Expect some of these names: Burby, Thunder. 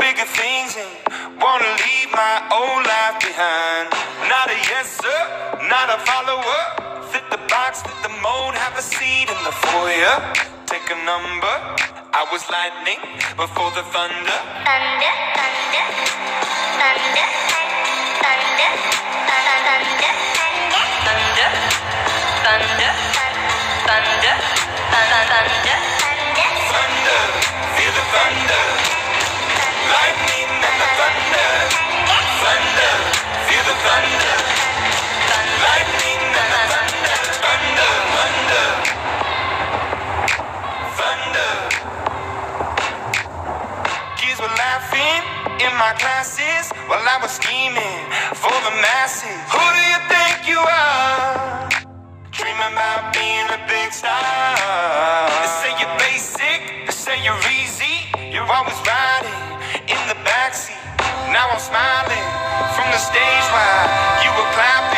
bigger things and wanna leave my old life behind. Not a yes sir, not a follower. Fit the box, fit the mold, have a seat in the foyer. Take a number. I was lightning before the thunder. Thunder, thunder, thunder, thunder, thunder, thunder, thunder, thunder, thunder, thunder. Feel the thunder. Lightning and the thunder. Thunder. Feel the thunder. Lightning and the thunder. Thunder. Thunder. Thunder. Kids were laughing in my classes while I was scheming for the masses. Who do you think you are? Dreaming about being a big star. They say you're basic. They say you're easy. You're always riding in the backseat. Now I'm smiling from the stage while you were clapping.